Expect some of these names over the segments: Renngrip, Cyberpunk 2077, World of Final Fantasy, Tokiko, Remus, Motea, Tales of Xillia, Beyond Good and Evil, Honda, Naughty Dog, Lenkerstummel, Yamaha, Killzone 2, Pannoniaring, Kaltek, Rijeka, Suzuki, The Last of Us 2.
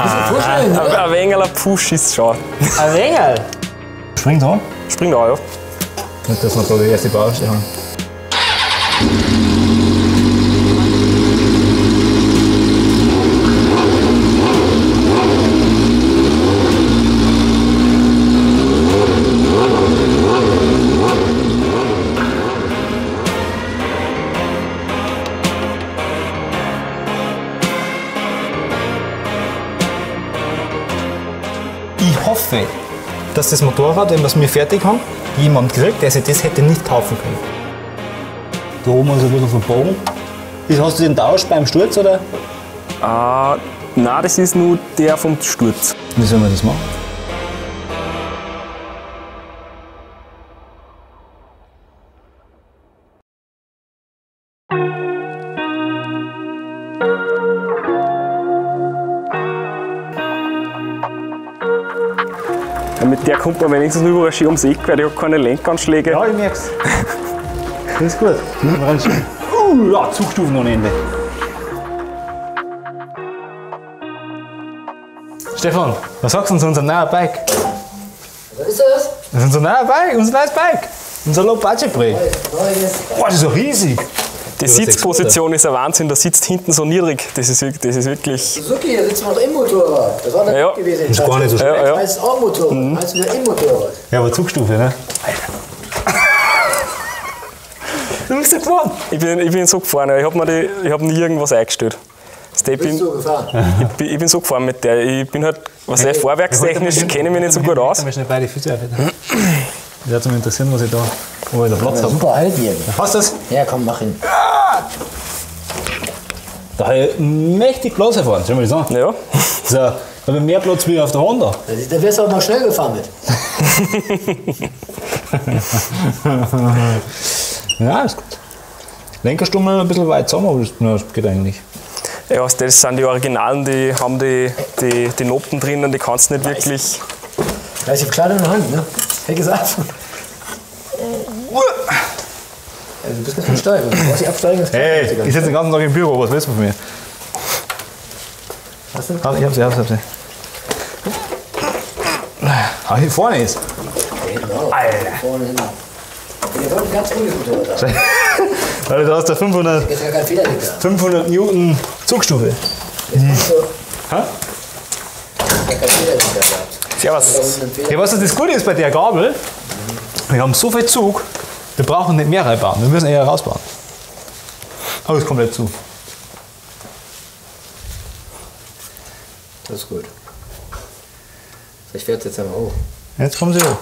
Ein wenig Push ist schon. Ein wenig? Springt an? Springt an, ja. Nicht, dass wir da die erste Baustelle haben. Ich hoffe, dass das Motorrad, wenn wir es mir fertig haben, jemand kriegt, der sich das hätte nicht kaufen können. Da oben ist ein bisschen verbogen. Hast du den Tausch beim Sturz, oder? Nein, das ist nur der vom Sturz. Wie soll man das machen? Mit der kommt man wenigstens überall schön ums Eck, weil die hat keine Lenkanschläge. Ja, ich merk's. Das ist gut. Ja, Zugstufen ohne Ende. Stefan, was sagst du zu unserem neuen Bike? Was ist das? Das ist unser neuer Bike, unser neues Bike. Unser Low-Budget-Projekt. Boah, das ist so riesig. Die Sitzposition ist ein Wahnsinn, der sitzt hinten so niedrig. Das ist wirklich. Suzuki, der sitzt noch im Motorrad. Das war nicht gut gewesen. Das ist gar nicht so schlecht. Das heißt auch Motorrad, heißt wieder im Motorrad. Ja, aber Zugstufe, ne? Du bist ja gefahren. Ich bin so gefahren, ja. Ich hab nie irgendwas eingestellt. Ich bin so gefahren mit der. Ich bin halt, was heißt, vorwerkstechnisch kenne ich mich nicht so gut aus. Würde mich interessieren, was ich da der Platz habe. Super alt hier. Hast du das? Ja, komm, mach hin. Ja. Da habe ich mächtig Platz erfahren, soll ich mal sagen. Ja. So, da habe ich mehr Platz wie auf der Honda. Da wirst du auch noch schnell gefahren mit. Ja, ist gut. Lenkerstummel ein bisschen weit zusammen, aber das geht eigentlich. Ja, das sind die Originalen, die haben die Noten drin und die kannst du nicht wirklich. Ich habe klar in der Hand, ne? Heck ist ab. Du bist ganz steif, du brauchst nicht absteigen. Hey, ich sitze den ganzen Tag im Büro, was willst du von mir? Was denn? Ich hab's. Ah, hier vorne ist. Genau. Alter. Vorne hin. Wir wollten ganz ungeguckt heute. Alter, da hast du 500 Newton Zugstufe. Hä? Servus. Ja, was das Gute ist bei der Gabel, wir haben so viel Zug, wir brauchen nicht mehr reinbauen, wir müssen eher rausbauen. Aber es kommt komplett zu. Das ist gut. Vielleicht fährt es jetzt einmal hoch. Jetzt kommen sie hoch.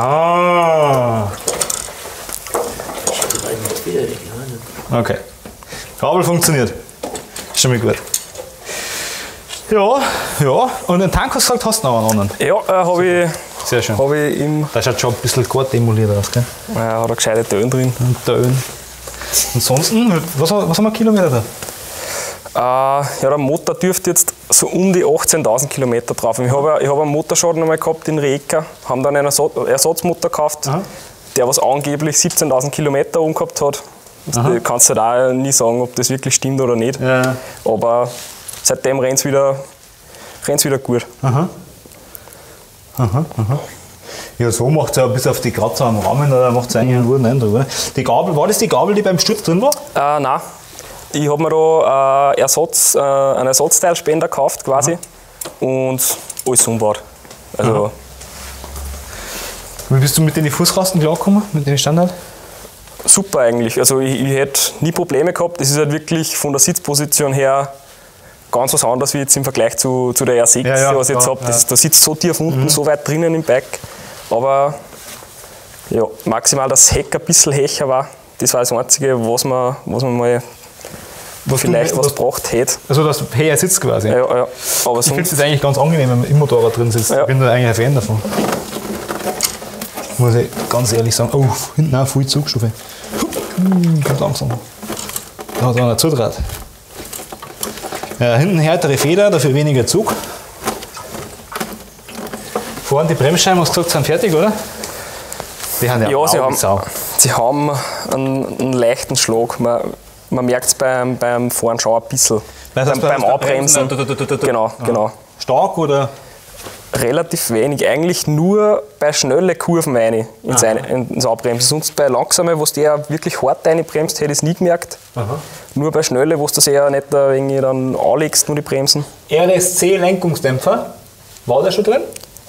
Ah! Okay. Gabel funktioniert. Schon mal gut. Ja, und den Tank hast du gesagt, hast du noch einen anderen? Ja, habe ich. Sehr schön. Da schaut schon ein bisschen gut demoliert aus, gell? Ja, hat eine gescheite Töne drin. Und Tönen. Ansonsten, was haben wir Kilometer da? Ja, der Motor dürfte jetzt so um die 18.000 Kilometer drauf. Ich hab einen Motorschaden einmal gehabt in Rijeka, haben dann einen Ersatzmotor gekauft, der was angeblich 17.000 Kilometer umgehabt hat. Du kannst halt auch nie sagen, ob das wirklich stimmt oder nicht. Ja. Aber seitdem rennt's wieder gut. Aha. Ja, so macht es ja bis auf die Kratzer am Rahmen, da macht es eigentlich einen guten Eindruck. Oder? Die Gabel, war das die Gabel, die beim Sturz drin war? Nein. Ich habe mir da einen Ersatzteilspender gekauft quasi und alles umgebaut. Also. Wie bist du mit den Fußrasten klargekommen, mit den Standard? Super eigentlich. Also ich hätte nie Probleme gehabt. Es ist halt wirklich von der Sitzposition her ganz was anderes wie jetzt im Vergleich zu der R6, was ich jetzt habe. Da sitzt so tief unten, so weit drinnen im Bike. Aber ja, maximal das Heck ein bisschen hecher war. Das war das Einzige, was man mal vielleicht was gebracht hätte. Also, dass du höher sitzt quasi? Ja, ja. Aber ich finde es eigentlich ganz angenehm, wenn man im Motorrad drin sitzt. Ja. Ich bin da eigentlich ein Fan davon. Muss ich ganz ehrlich sagen. Oh, hinten auch viel Zugstufe. Kommt langsam. Da hat einer Zudraht. Hinten härtere Feder, dafür weniger Zug. Vorne die Bremsscheiben, hast du gesagt, sind fertig, oder? Die haben ja, sie haben einen leichten Schlag. Man Man merkt es beim Fahren schon ein bisschen. Das heißt, beim Abbremsen. Genau, genau. Stark oder? Relativ wenig. Eigentlich nur bei schnellen Kurven rein ins Abbremsen. Sonst bei langsamen, wo es eher wirklich hart reinbremst, hätte ich es nie gemerkt. Aha. Nur bei schnellen, wo es das eher nicht dann anlegst, nur die Bremsen. RSC Lenkungsdämpfer, war der schon drin?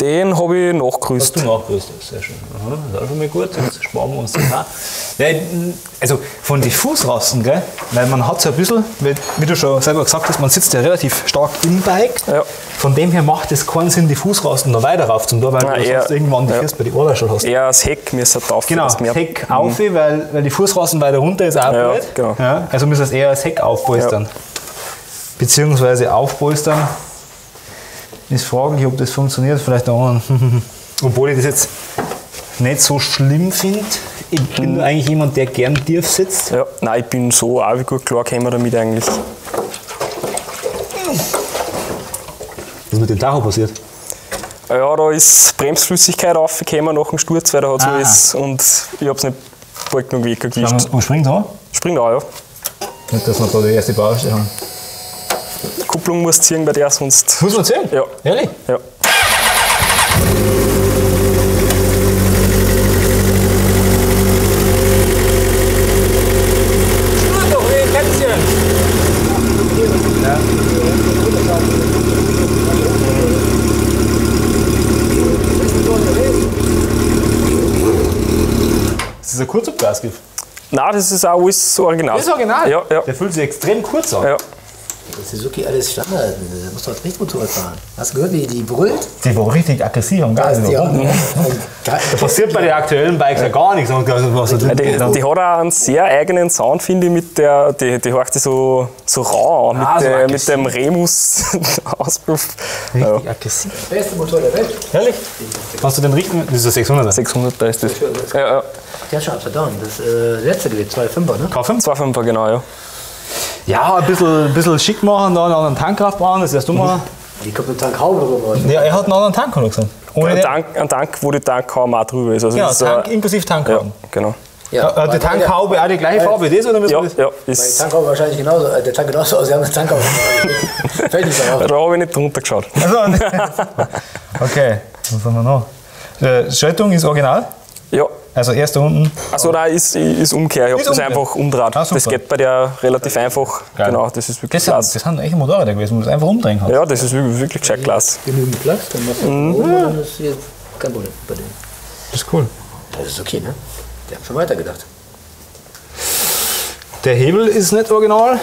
Den habe ich nachgerüstet. Hast du nachgerüstet, sehr schön. Aha, das ist auch schon mal gut, jetzt sparen wir uns das auch. Also von diffus rasten, gell? Weil man hat so ein bisschen, wie du schon selber gesagt hast, man sitzt ja relativ stark im Bike. Ja. Von dem her macht es keinen Sinn, diffus rasten noch weiter rauf zu tun, weil du sonst irgendwann die Füße bei den Ohren schon hast. Ja, das Heck müsste drauf. Genau, das Heck auf, weil die Fußrasten weiter runter ist auch blöd. Genau. Ja, also müssen wir eher das Heck aufpolstern. Ja. Beziehungsweise aufpolstern. Ist fraglich, ob das funktioniert, vielleicht auch anderen. Obwohl ich das jetzt nicht so schlimm finde. Ich bin eigentlich jemand, der gern tief sitzt. Ja, nein, ich bin so auch wie gut klar käme damit eigentlich. Was ist mit dem Tacho passiert? Ja, da ist Bremsflüssigkeit raufgekommen nach dem Sturz, weil da hat es so und ich habe es nicht bald genug weggewischt. Und springt auch? Springt auch, ja. Nicht, dass wir da die erste Baustelle haben. Kupplung muss ziehen bei der, sonst... Muss man ziehen? Ja. Ehrlich? Ja. Ist das ein Kurzabgasgift? Nein, das ist auch alles original. Das ist original? Ja, ja. Der fühlt sich extrem kurz an. Ja. Suzuki alles Standard, da musst du als Trittmotorrad fahren. Hast du gehört, die brüllt? Die war richtig aggressiv am Gas. Da passiert bei den aktuellen Bikes ja gar nichts. Die hat auch einen sehr eigenen Sound, finde ich, mit der, die hört sich so rau an, mit dem Remus Auspuff. Richtig aggressiv. Beste Motor der Welt. Herrlich? Hast du den richtigen? Das ist der 600er. 600er ist das. Ja, ja. Der hat schon verdammt. Das letzte gewesen, 2,5er, ne? K5? 2,5er, genau, ja. Ja, ein bisschen schick machen, da einen anderen Tank draufbauen, das wirst du machen. Ich glaube, den Tank auch drüber. Ja, er hat einen anderen Tank, oder gesagt. Ein Tank, wo die Tankhaube auch drüber ist. Also ja, ist Tank inklusive Tankhaube. Ja, genau. Ja, die Tankhaube auch die gleiche Farbe wie das? Oder müssen wir das? Ja, ist die Tankhaube wahrscheinlich genauso. Der Tank genauso aus, sie haben eine Tankhaube. Da habe ich nicht drunter geschaut. Also, okay, was haben wir noch? Schaltung ist original? Ja. Also erst unten. Also da ist Umkehr. Ich habe das einfach umdreht. Ah, das geht bei der relativ einfach. Geil. Genau, das ist wirklich klasse. Das sind echte Motorräder gewesen, wo du das einfach umdrehen kannst. Ja, das ist wirklich gescheit klasse. Genügend Platz, dann machst du das ist jetzt kein Problem bei denen. Das ist cool. Das ist okay, ne? Die haben schon weitergedacht. Der Hebel ist nicht original.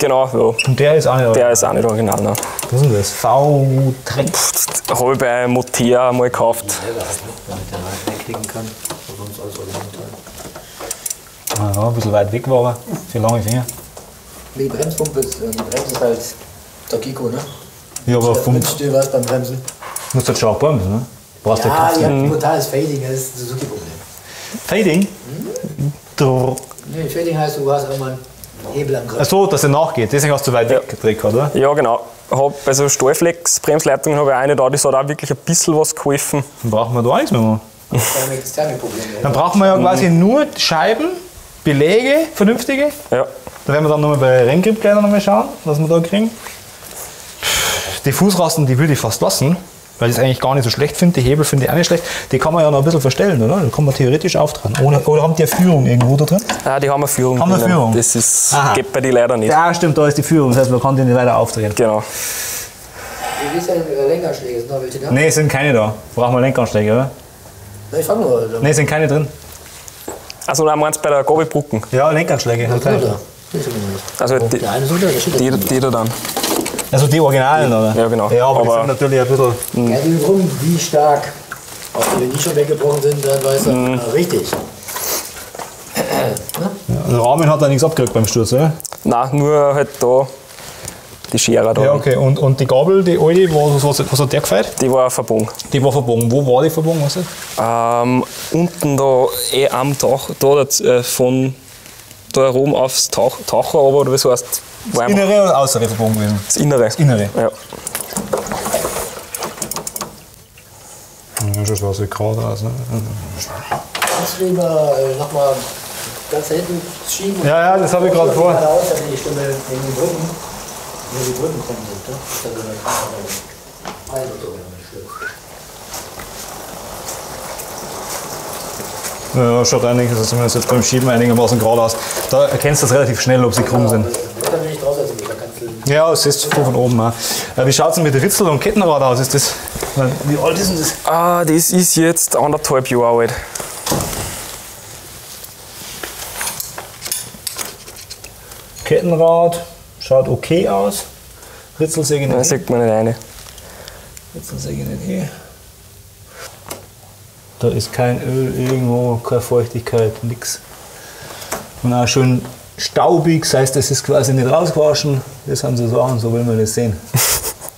Genau, ja. Und der ist auch nicht original. Der ist auch nicht original, ne? Was ist denn das? V3. Habe ich bei Motea mal gekauft. Ja, kann, sonst alles original. Ja, ein bisschen weit weg war aber, für lange Finger. Die Bremspumpe ist, halt Tokiko, ne? Ja, aber vom... Du warst beim Bremsen. Du musst halt schon auch bremsen, ne? Brauchst ja, halt ein brutales Fading, das ist ein Suzuki-Problem. Fading? Nee, Fading heißt, du hast einmal einen Hebel am Griff. Ach so, dass er nachgeht, deswegen hast du weit weg gedreht, oder? Ja, genau. Also Stahlflex-Bremsleitungen habe ich eine da, das hat auch wirklich ein bisschen was geholfen. Dann brauchen wir da nichts mehr. Dann brauchen wir ja quasi nur Scheiben, Beläge, vernünftige. Ja. Da werden wir dann nochmal bei Renngrip gleich nochmal schauen, was wir da kriegen. Die Fußrasten, die würde ich fast lassen, weil ich es eigentlich gar nicht so schlecht finde. Die Hebel finde ich auch nicht schlecht. Die kann man ja noch ein bisschen verstellen, oder? Da kann man theoretisch auftragen. Oder haben die eine Führung irgendwo da drin? Ja, die haben eine Führung. Haben eine Führung? Das ist, geht bei die leider nicht. Ja, stimmt, da ist die Führung. Das heißt, man kann die nicht weiter aufdrehen. Genau. Wie ist denn Lenkanschläge? Sind noch welche da? Ne, sind keine da. Brauchen wir Lenkanschläge, oder? Ich frage nur, also. Nein, sind keine drin. Also da meinst du bei der Gabelbrücken? Ja, Lenkanschläge. Ja, also die da dann. Also die Originalen, die, oder? Ja, genau. Ja, aber die sind natürlich ein bisschen... Ja, die rum, wie stark. Auch wenn die schon weggebrochen sind, dann weiß man richtig. Der Rahmen hat da nichts abgekriegt beim Sturz, oder? Nein, nur halt da die Schere da. Ja, okay. Und die Gabel, die alte, was hat der gefällt? Die war verbogen. Die war verbogen. Wo war die verbogen? Was ist das? Unten da am Dach, da von da oben aufs Tacho, aber das heißt... Das Innere oder Außere verbogen gewesen? Das Innere. Das Innere, ja. Ja, schon so grad aus, ne? Kannst du lieber nochmal ganz hinten schieben. Ja, ja, das habe ich gerade vor. Raus, dass die Stimme in den Brücken, wenn die Brücken kommen sind. Ne? Das ist ja so eine Karte, wenn man schlägt. Ja, schaut einiges, also zumindest jetzt beim Schieben einigermaßen gerade aus. Da erkennst du das relativ schnell, ob sie krumm sind. Da bin ich draus, also da kannst du ja, das ist von oben auch. Wie schaut es denn mit Ritzel und Kettenrad aus? Ist das, wie alt ist denn das? Ah, das ist jetzt 1,5 Jahre alt. Kettenrad schaut okay aus. Ritzelsäge nicht. Da sieht man nicht rein. Ritzelsäge nicht hier. Da ist kein Öl irgendwo, keine Feuchtigkeit, nix. Und auch schön staubig, das heißt, das ist quasi nicht rausgewaschen. Das haben sie so an, so will man das sehen.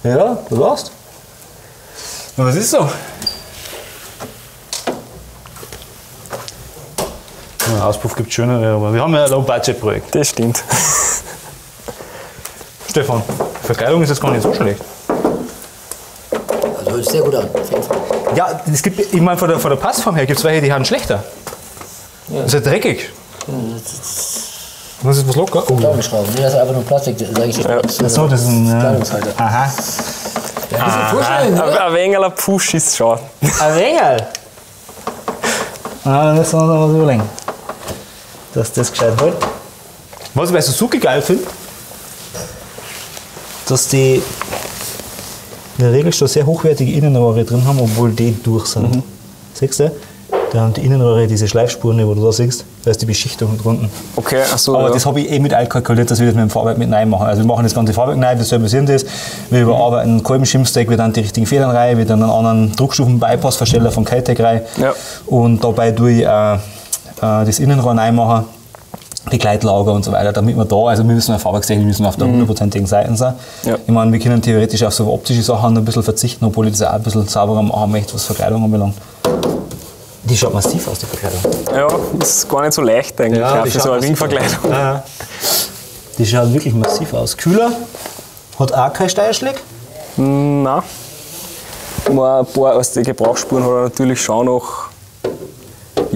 Ja, du warst. Aber es ist so. Ja, Auspuff gibt es schönere, aber wir haben ja ein Low-Budget-Projekt. Das stimmt. Stefan, Verkleidung ist jetzt gar nicht so schlecht. Also ist sehr gut an. Ja, es gibt, ich meine, von der Passform her gibt es welche, die haben schlechter. Ja. Das ist ja dreckig. Ja, das ist was locker. Oh. Daumenschrauben, nee, das ist einfach nur Plastik, das sage ich nicht. Ja. Achso, das ist ein Kleidungshalter. Aha. Ja, ein bisschen vorstellen, ne? Ein wengerler Push ist schon. Ein wengerl? Ah, das müssen wir uns was überlegen. Dass das gescheit hält. Was ich bei Suzuki geil finde, dass die in der Regel schon sehr hochwertige Innenrohre drin haben, obwohl die durch sind. Mhm. Siehst du? Da haben die Innenrohre diese Schleifspuren, die du da siehst, da ist die Beschichtung drunten. Okay, achso. Aber ja, das habe ich eh mit einkalkuliert, dass wir das mit dem Fahrwerk mit rein machen. Also wir machen das ganze Fahrwerk rein, das servisieren das, wir überarbeiten einen Kolbenschimpfsteck, wir dann die richtigen Federn rein, wir dann einen anderen Druckstufen-Bypass-Versteller von Kaltek rein. Ja. Und dabei tue ich das Innenrohr reinmachen, die Gleitlager und so weiter, damit wir da, also wir müssen auf Fahrwerkstechnik, wir müssen auf der 100%igen Seiten sein. Ja. Ich meine, wir können theoretisch auf so optische Sachen ein bisschen verzichten, obwohl ich das auch ein bisschen sauberer machen möchte, was Verkleidung anbelangt. Die schaut massiv aus, die Verkleidung. Ja, das ist gar nicht so leicht eigentlich, ja, für so eine Ringverkleidung. Ja. Die schaut wirklich massiv aus. Kühler hat auch keinen Steierschlag? Nein. Nur ein paar aus den Gebrauchsspuren hat er natürlich schon noch.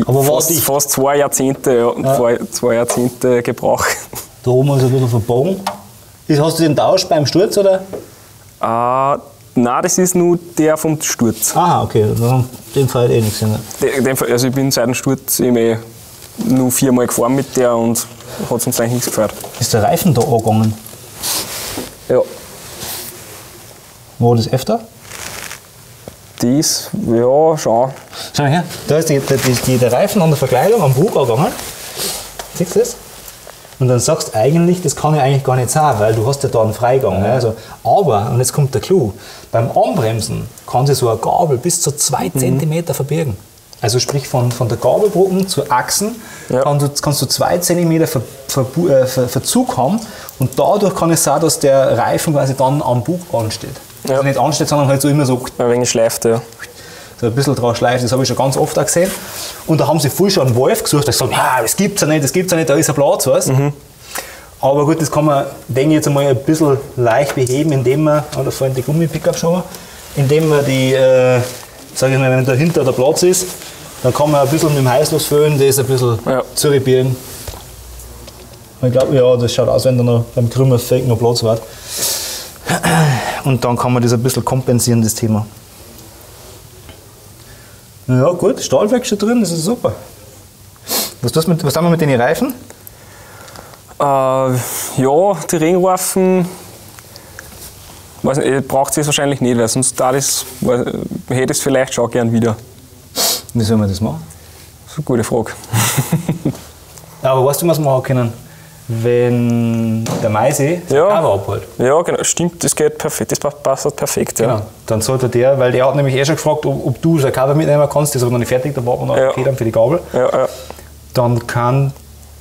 Aber fast 2 Jahrzehnte, ja. 2 Jahrzehnte Gebrauch. Da oben ist ein bisschen verbogen. Hast du den Tausch beim Sturz, oder? Nein, das ist nur der vom Sturz. Aha, okay. Den Fall eh nichts. Also ich bin seit dem Sturz eh nur 4 Mal gefahren mit der und hat uns eigentlich nichts gefällt. Ist der Reifen da angegangen? Ja. War das öfter? Das, ja, schon. Schau mal her, da ist der Reifen an der Verkleidung am Bug angegangen. Siehst du das? Und dann sagst du eigentlich, das kann ja eigentlich gar nicht sein, weil du hast ja da einen Freigang. Ja. Also, aber, und jetzt kommt der Clou, beim Anbremsen kann sich so eine Gabel bis zu 2 cm verbergen. Also sprich von der Gabelbrücken zu Achsen kannst du 2 cm Verzug haben und dadurch kann es sein, dass der Reifen quasi dann am Bug ansteht. Ja. Also nicht ansteht, sondern halt so immer so. Ein wenig schleift, ja. So ein bisschen drauf schleift, das habe ich schon ganz oft auch gesehen. Und da haben sie voll schon einen Wolf gesucht, der gesagt hat, das gibt's ja nicht, da ist ein Platz, weißt du? Mhm. Aber gut, das kann man, denke ich, jetzt einmal ein bisschen leicht beheben, indem man, da fallen die Gummi-Pickup schon mal, indem man die, sage ich mal, wenn dahinter der Platz ist, dann kann man ein bisschen mit dem Heißluft füllen, das ein bisschen zurübieren. Ich glaube, ja, das schaut aus, wenn da noch beim Krümmer fake noch Platz wird. Und dann kann man das ein bisschen kompensieren, das Thema. Ja gut, Stahlwerk schon drin, das ist super. Was haben wir mit den Reifen? Ja, die Ringreifen braucht es wahrscheinlich nicht, weil sonst hätte ich es vielleicht schon gern wieder. Wie soll man das machen? Das ist eine gute Frage. Aber weißt du, was wir machen können? Wenn der Maisee das Cover abholt. Ja, genau, stimmt, das geht perfekt, das passt perfekt. Ja. Genau, dann sollte der, weil der hat nämlich eh schon gefragt, ob du das Cover mitnehmen kannst, das ist aber noch nicht fertig, da warten wir noch dann für die Gabel. Ja. Dann kann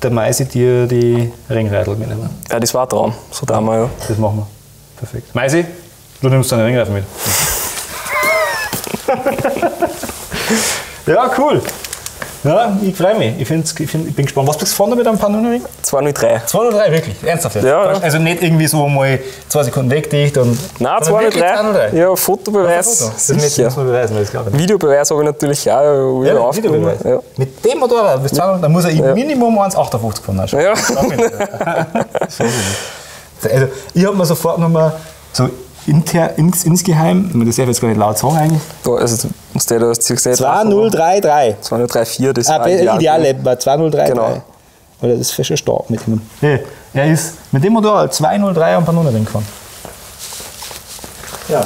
der Maisee dir die Ringreitel mitnehmen. Ja, das war ein Traum, so da mal. Ja. Das machen wir, perfekt. Maisee, du nimmst deine Ringreifen mit. Ja, cool. Ja, ich freue mich. Ich bin gespannt. Was bist du vorne mit einem Pannoniaring? 203. 203, wirklich? Ernsthaft? Ja, also nicht irgendwie so mal 2 Sekunden wegdicht und... Nein, 203. Ja, Fotobeweis. Foto? Das ist nicht beweisen, das glaube ich nicht. Videobeweis habe ich natürlich auch aufgenommen. Ja. Mit dem Motorrad bis 200, dann muss er Minimum 1,58 gefahren haben. Ja. Also, ich habe mir sofort nochmal so... Insgeheim, das darf ich jetzt gar nicht laut sagen eigentlich. Da, also, musst du da das Ziel gesehen 2033. 2034, das war ideal. Bei 2033. Genau. Oder das ist schon stark mit ihm. Nee, er ist mit dem Motorrad 203 am Pannoniaring gefahren. Ja,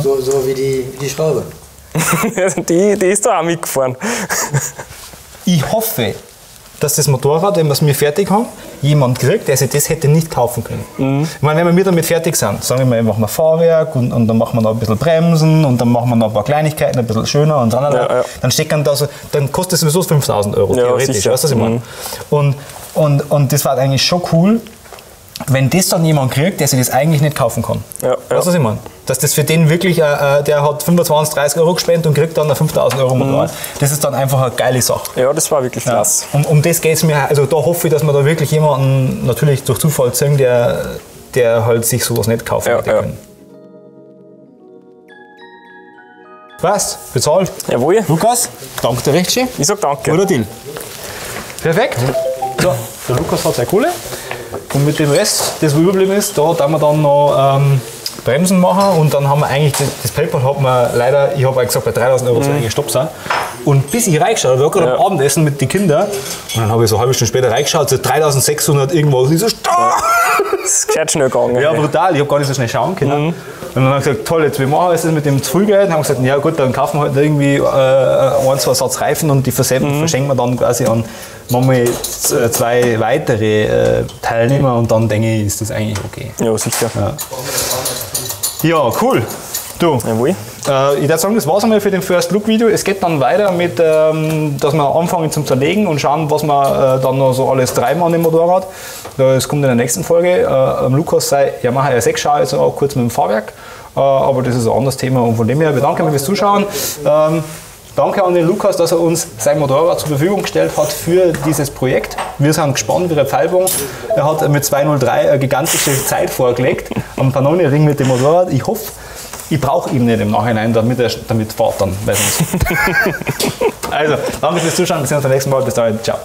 so wie die Schraube. die ist da auch mitgefahren. Ich hoffe, dass das Motorrad, wenn wir es mir fertig haben, jemand kriegt, der sich das hätte nicht kaufen können. Mhm. Ich meine, wenn wir damit fertig sind, sagen wir mal, machen wir Fahrwerk und dann machen wir noch ein bisschen Bremsen und dann machen wir noch ein paar Kleinigkeiten, ein bisschen schöner und dran. Ja. Dann steckt dann da so, dann kostet es sowieso 5.000 Euro, ja, theoretisch, sicher. Weißt du, was ich meine? Mhm. Und das war eigentlich schon cool, wenn das dann jemand kriegt, der sich das eigentlich nicht kaufen kann. Ja, ja. Weißt du, was ich meine? Dass das für den wirklich, der hat 25, 30 Euro gespendet und kriegt dann 5.000 Euro Motorrad. Mhm. Das ist dann einfach eine geile Sache. Ja, das war wirklich klasse. Ja. Und um das geht es mir, also da hoffe ich, dass man da wirklich jemanden natürlich durch Zufall zeigen, der halt sich sowas nicht kaufen hätte können. Was? Bezahlt? Jawohl. Lukas, danke dir recht schön. Ich sag danke. Guter Deal. Perfekt. So, der Lukas hat seine Kohle. Und mit dem Rest, das überblieben ist, da haben wir dann noch Bremsen machen und dann haben wir eigentlich, das PayPal hat man leider, ich habe auch gesagt, bei 3.000 Euro gestoppt sein. Und bis ich reingeschaut habe, gerade am Abendessen mit den Kindern, und dann habe ich so eine halbe Stunde später reingeschaut, so 3.600 irgendwas, ich so, das ist schnell gegangen. Ja, brutal, ich habe gar nicht so schnell schauen können. Mhm. Und dann haben wir gesagt, toll, jetzt wir machen es mit dem Frühgeld. Dann haben wir gesagt, ja gut, dann kaufen wir halt irgendwie 1, 2 Satz Reifen und die verschenken wir dann quasi an nochmal 2 weitere Teilnehmer und dann denke ich, ist das eigentlich okay. Ja, sicher. Ja. Ja, cool. Du, ich würde sagen, das war's einmal für den First Look Video. Es geht dann weiter mit, dass wir anfangen zum Zerlegen und schauen, was wir dann noch so alles treiben an dem Motorrad. Das kommt in der nächsten Folge. Lukas sei Yamaha R6, schaue jetzt auch kurz mit dem Fahrwerk. Aber das ist ein anderes Thema und von dem her bedanke ich mich fürs Zuschauen. Danke an den Lukas, dass er uns sein Motorrad zur Verfügung gestellt hat für dieses Projekt. Wir sind gespannt wie der Pfeilbogen. Er hat mit 203 eine gigantische Zeit vorgelegt am Pannoniaring mit dem Motorrad. Ich hoffe, ich brauche ihn nicht im Nachhinein, damit er damit fährt dann. Also, danke fürs Zuschauen. Wir sehen uns beim nächsten Mal. Bis dahin. Ciao.